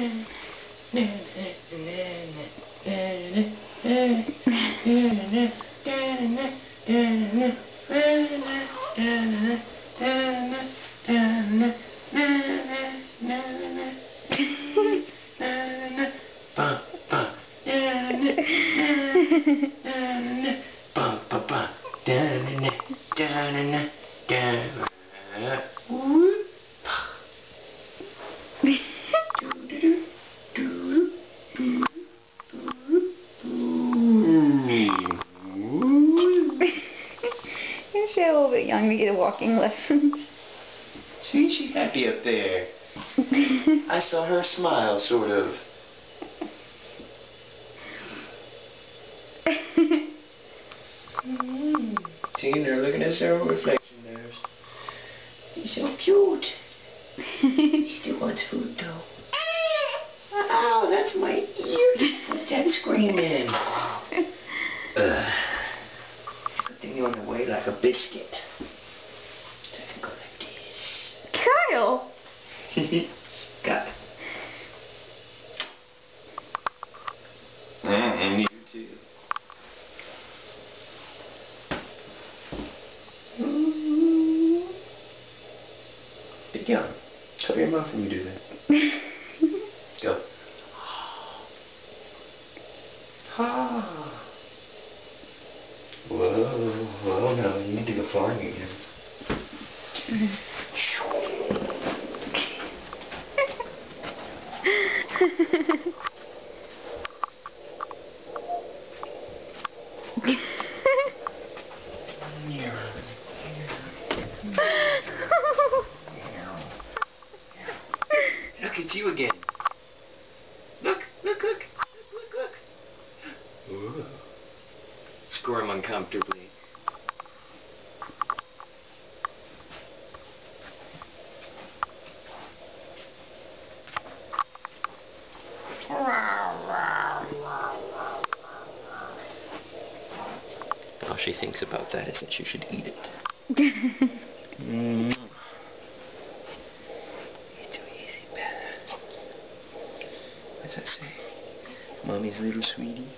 She's a little bit young to get a walking lesson. See, she's happy up there. I saw her smile, sort of. Seeing her looking at her reflection there. You're so cute. He still wants food, though. Ow, that's my ear. What's that screaming? On the way like a biscuit. So I can go like this. Kyle! Got it. And you too. Big young. Cover your mouth when you do that. Go. Ah. Whoa, oh no, you need to go flying again. Look at you again. Look. Whoa. Squirm uncomfortably. All she thinks about that is that you should eat it. You're too easy, Bella. What's that say? Mommy's little sweetie.